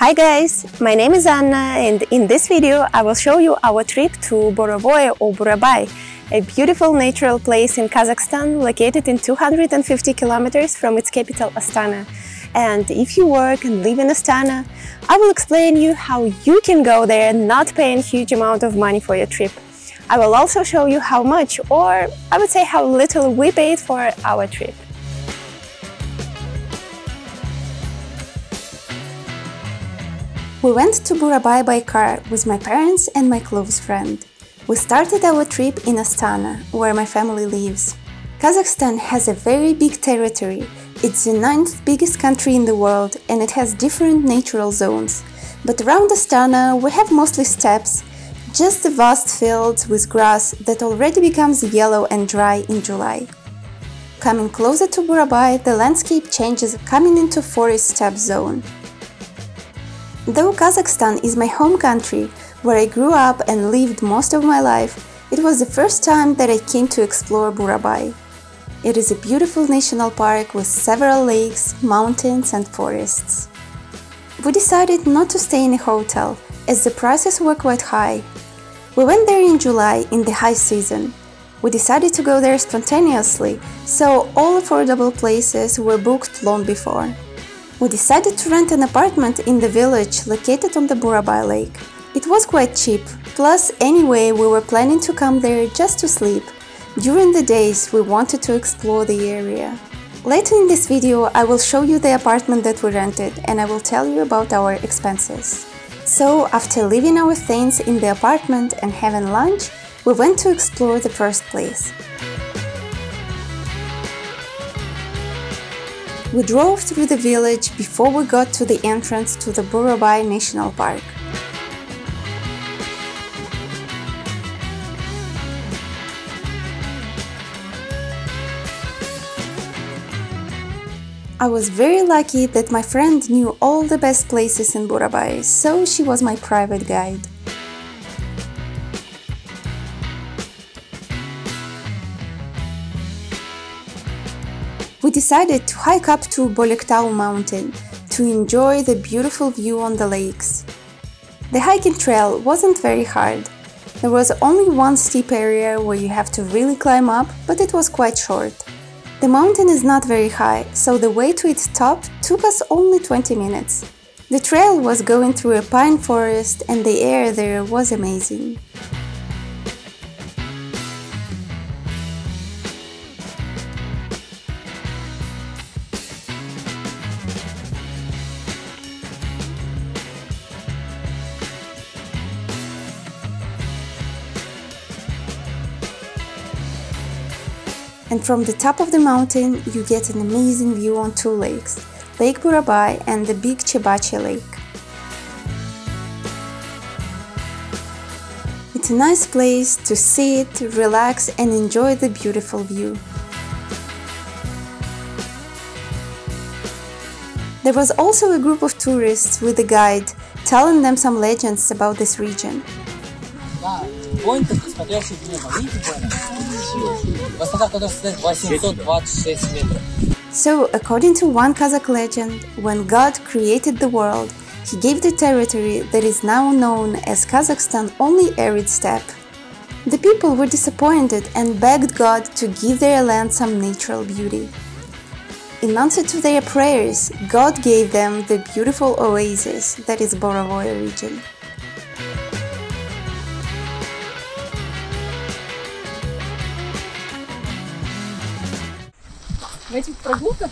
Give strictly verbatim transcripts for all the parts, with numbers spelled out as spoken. Hi guys, my name is Anna, and in this video I will show you our trip to Borovoye or Burabay, a beautiful natural place in Kazakhstan located in two hundred fifty kilometers from its capital Astana. And if you work and live in Astana, I will explain you how you can go there not paying huge amount of money for your trip. I will also show you how much, or I would say how little, we paid for our trip. We went to Burabay by car with my parents and my close friend. We started our trip in Astana, where my family lives. Kazakhstan has a very big territory. It's the ninth biggest country in the world, and it has different natural zones. But around Astana we have mostly steppes, just the vast fields with grass that already becomes yellow and dry in July. Coming closer to Burabay, the landscape changes, coming into forest steppe zone. Though Kazakhstan is my home country, where I grew up and lived most of my life, it was the first time that I came to explore Burabay. It is a beautiful national park with several lakes, mountains and forests. We decided not to stay in a hotel, as the prices were quite high. We went there in July, in the high season. We decided to go there spontaneously, so all affordable places were booked long before. We decided to rent an apartment in the village located on the Burabay lake. It was quite cheap, plus anyway we were planning to come there just to sleep. During the days we wanted to explore the area. Later in this video I will show you the apartment that we rented, and I will tell you about our expenses. So after leaving our things in the apartment and having lunch, we went to explore the first place. We drove through the village before we got to the entrance to the Burabay National Park. I was very lucky that my friend knew all the best places in Burabay, so she was my private guide. We decided to hike up to Bolektau mountain to enjoy the beautiful view on the lakes. The hiking trail wasn't very hard. There was only one steep area where you have to really climb up, but it was quite short. The mountain is not very high, so the way to its top took us only twenty minutes. The trail was going through a pine forest, and the air there was amazing. And from the top of the mountain you get an amazing view on two lakes, Lake Burabay and the big Chebache lake. It's a nice place to sit, relax and enjoy the beautiful view. There was also a group of tourists with a guide, telling them some legends about this region. So, according to one Kazakh legend, when God created the world, he gave the territory that is now known as Kazakhstan only arid steppe. The people were disappointed and begged God to give their land some natural beauty. In answer to their prayers, God gave them the beautiful oasis that is Borovoye region. В этих прогулках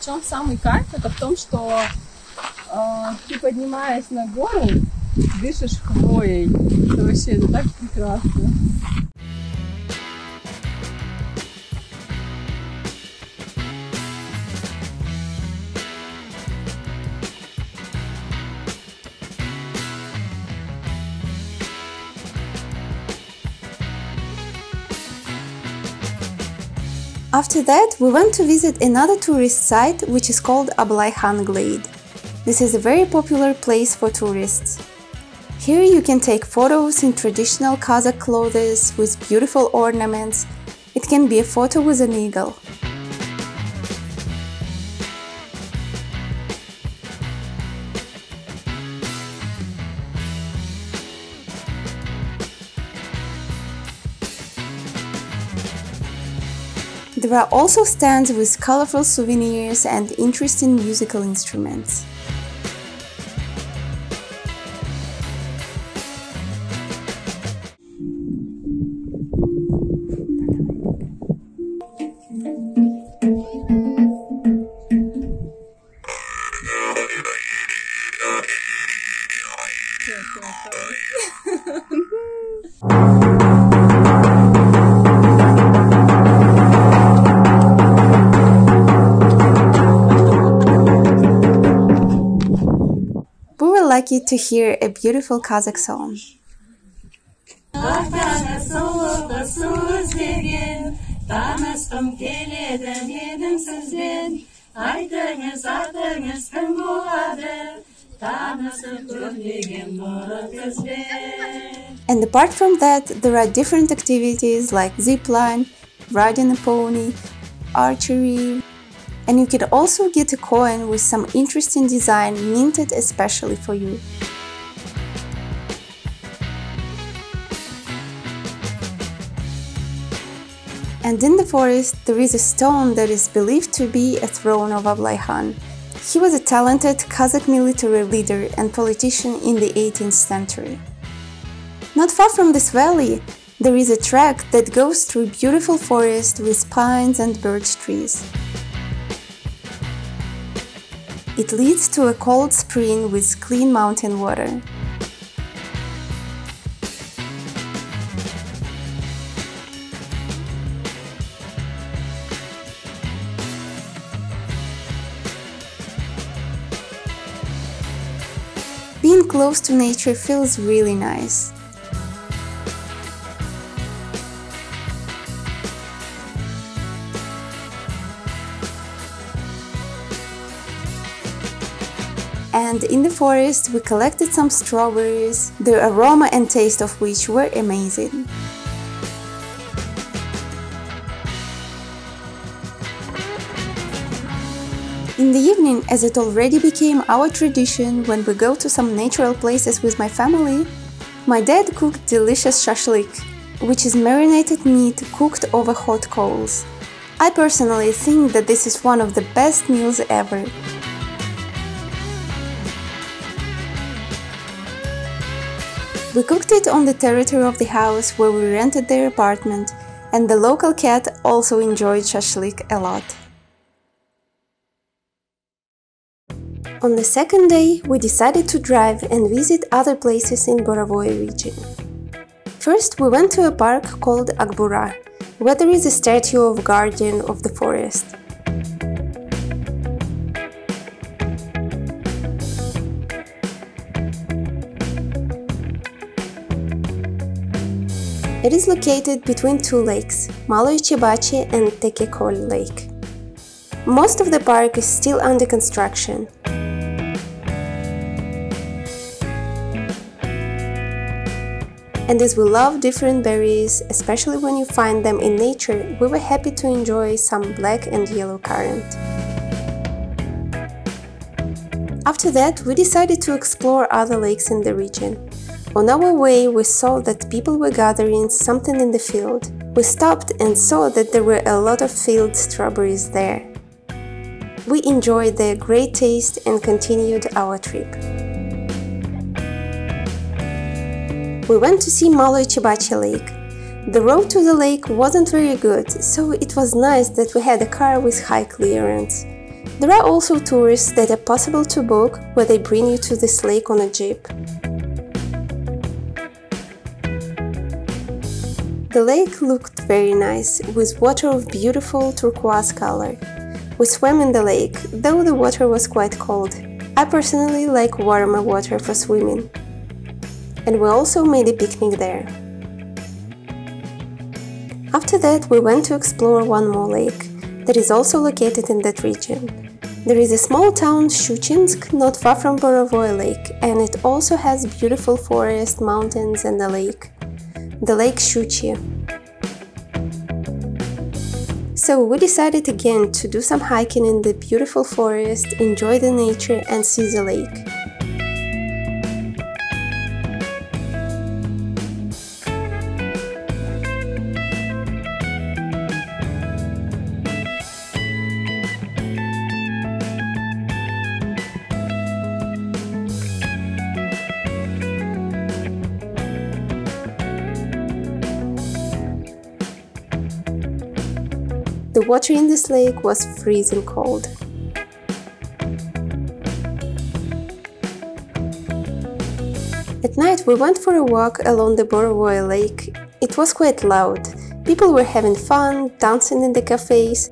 в чем самый кайф, это в том, что э, ты поднимаясь на гору, дышишь хвоей. Это вообще это так прекрасно. After that, we went to visit another tourist site, which is called Ablai Khan Glade. This is a very popular place for tourists. Here you can take photos in traditional Kazakh clothes with beautiful ornaments. It can be a photo with an eagle. There are also stands with colorful souvenirs and interesting musical instruments. Lucky to hear a beautiful Kazakh song. And apart from that, there are different activities like zipline, riding a pony, archery. And you can also get a coin with some interesting design minted especially for you. And in the forest there is a stone that is believed to be a throne of Ablai Khan. He was a talented Kazakh military leader and politician in the eighteenth century. Not far from this valley there is a track that goes through beautiful forest with pines and birch trees. It leads to a cold spring with clean mountain water. Being close to nature feels really nice. And in the forest we collected some strawberries, the aroma and taste of which were amazing. In the evening, as it already became our tradition when we go to some natural places with my family, my dad cooked delicious shashlik, which is marinated meat cooked over hot coals. I personally think that this is one of the best meals ever. We cooked it on the territory of the house where we rented their apartment, and the local cat also enjoyed shashlik a lot. On the second day, we decided to drive and visit other places in Borovoye region. First, we went to a park called Aqbura, where there is a statue of guardian of the forest. It is located between two lakes, Maloe Chebach'ye and Tenge Lake. Most of the park is still under construction. And as we love different berries, especially when you find them in nature, we were happy to enjoy some black and yellow currant. After that, we decided to explore other lakes in the region. On our way, we saw that people were gathering something in the field. We stopped and saw that there were a lot of field strawberries there. We enjoyed their great taste and continued our trip. We went to see Maloe Chebach'ye Lake. The road to the lake wasn't very good, so it was nice that we had a car with high clearance. There are also tours that are possible to book, where they bring you to this lake on a jeep. The lake looked very nice, with water of beautiful turquoise color. We swam in the lake, though the water was quite cold. I personally like warmer water for swimming. And we also made a picnic there. After that, we went to explore one more lake that is also located in that region. There is a small town, Shchuchinsk, not far from Borovoye Lake, and it also has beautiful forest, mountains and a lake. The Lake Shuchi. So we decided again to do some hiking in the beautiful forest, enjoy the nature and see the lake. The water in this lake was freezing cold. At night we went for a walk along the Borovoye lake. It was quite loud. People were having fun, dancing in the cafes.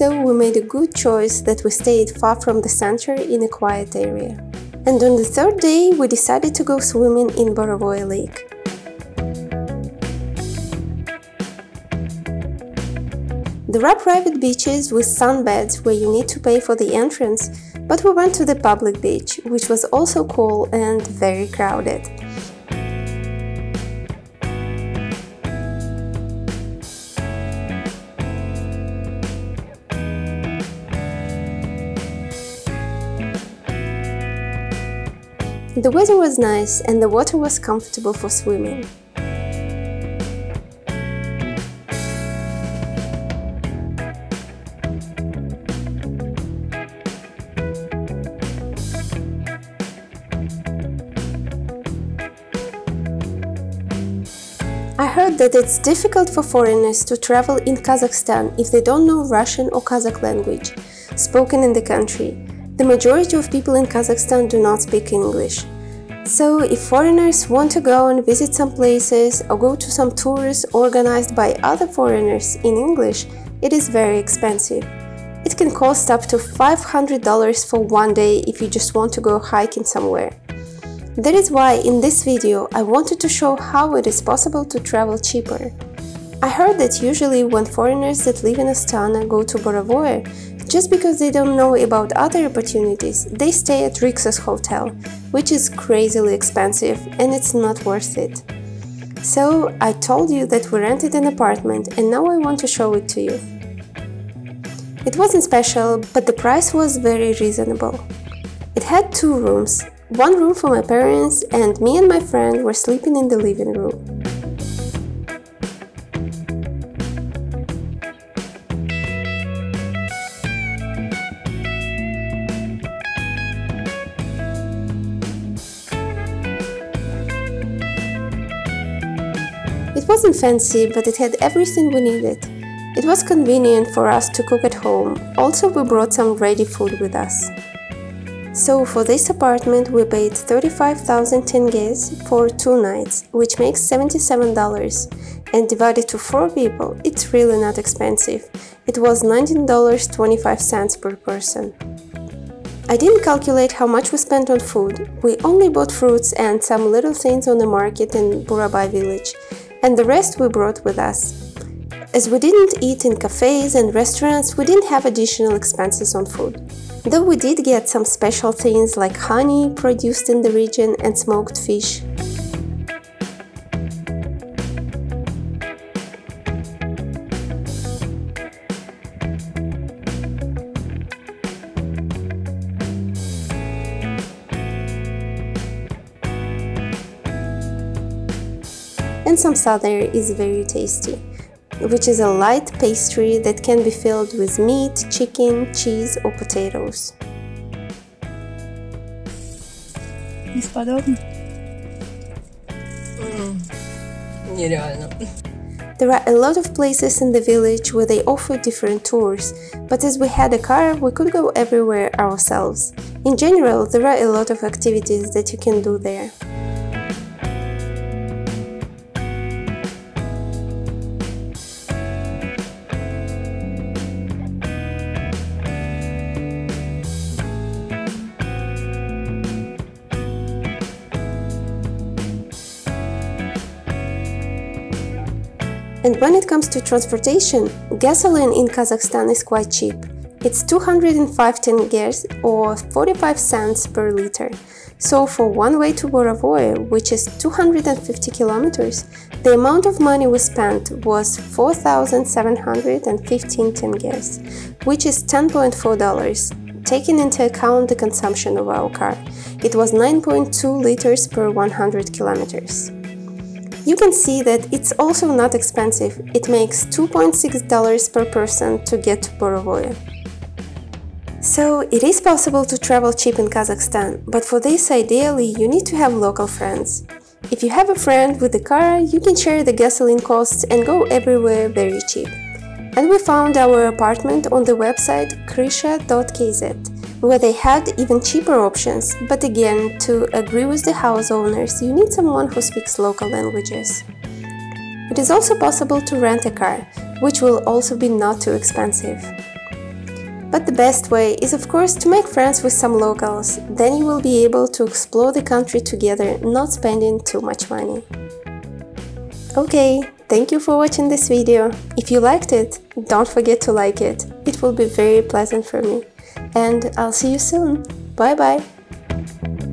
So we made a good choice that we stayed far from the center in a quiet area. And on the third day we decided to go swimming in Borovoye Lake. There are private beaches with sunbeds where you need to pay for the entrance, but we went to the public beach, which was also cool and very crowded. The weather was nice and the water was comfortable for swimming. I heard that it's difficult for foreigners to travel in Kazakhstan if they don't know Russian or Kazakh language, spoken in the country. The majority of people in Kazakhstan do not speak English. So, if foreigners want to go and visit some places or go to some tours organized by other foreigners in English, it is very expensive. It can cost up to five hundred dollars for one day if you just want to go hiking somewhere. That is why in this video I wanted to show how it is possible to travel cheaper. I heard that usually when foreigners that live in Astana go to Borovoye, just because they don't know about other opportunities, they stay at Rixos Hotel, which is crazily expensive and it's not worth it. So I told you that we rented an apartment and now I want to show it to you. It wasn't special, but the price was very reasonable. It had two rooms, one room for my parents, and me and my friend were sleeping in the living room. It wasn't fancy, but it had everything we needed. It was convenient for us to cook at home. Also, we brought some ready food with us. So, for this apartment we paid thirty-five thousand tenges for two nights, which makes seventy-seven dollars. And divided to four people, it's really not expensive. It was nineteen dollars and twenty-five cents per person. I didn't calculate how much we spent on food. We only bought fruits and some little things on the market in Burabay village, and the rest we brought with us. As we didn't eat in cafes and restaurants, we didn't have additional expenses on food. Though we did get some special things like honey produced in the region and smoked fish. And samsa there is very tasty, which is a light pastry that can be filled with meat, chicken, cheese or potatoes. There are a lot of places in the village where they offer different tours, but as we had a car, we could go everywhere ourselves. In general, there are a lot of activities that you can do there. And when it comes to transportation, gasoline in Kazakhstan is quite cheap. It's two hundred five tenges or forty-five cents per liter. So for one way to Borovoye, which is two hundred fifty kilometers, the amount of money we spent was four thousand seven hundred fifteen tenges, which is ten point four dollars. Taking into account the consumption of our car, it was nine point two liters per one hundred kilometers. You can see that it's also not expensive. It makes two point six dollars per person to get to Borovoye. So it is possible to travel cheap in Kazakhstan, but for this ideally you need to have local friends. If you have a friend with a car, you can share the gasoline costs and go everywhere very cheap. And we found our apartment on the website krisha dot k z, where they had even cheaper options, but again, to agree with the house owners, you need someone who speaks local languages. It is also possible to rent a car, which will also be not too expensive. But the best way is, of course, to make friends with some locals. Then you will be able to explore the country together, not spending too much money. Okay, thank you for watching this video. If you liked it, don't forget to like it. It will be very pleasant for me. And I'll see you soon. Bye-bye!